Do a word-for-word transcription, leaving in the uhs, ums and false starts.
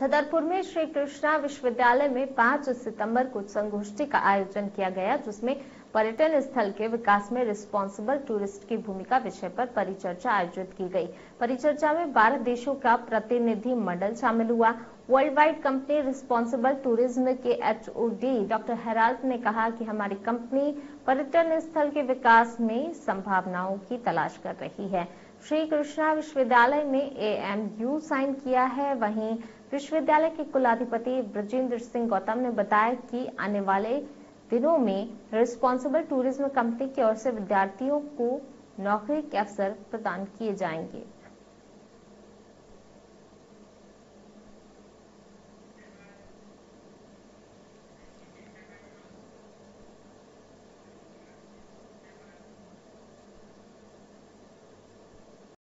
छतरपुर में श्री कृष्णा विश्वविद्यालय में पाँच सितंबर को संगोष्ठी का आयोजन किया गया, जिसमें पर्यटन स्थल के विकास में रिस्पॉन्सिबल टूरिज्म की भूमिका विषय पर परिचर्चा आयोजित की गई। परिचर्चा में बारह देशों का प्रतिनिधि मंडल शामिल हुआ। World wide company responsible tourism के H O D doctor Harold ने कहा कि हमारी कंपनी पर्यटन स्थल के विकास में संभावनाओं की तलाश कर रही है। श्री कृष्णा विश्वविद्यालय ने ए एम यू साइन किया है। वहीं विश्वविद्यालय के कुलाधिपति ब्रजेंद्र सिंह गौतम ने बताया कि आने वाले दिनों में रिस्पॉन्सिबल टूरिज्म कंपनी की ओर से विद्यार्थियों को नौकरी के अवसर प्रदान किए जाएंगे।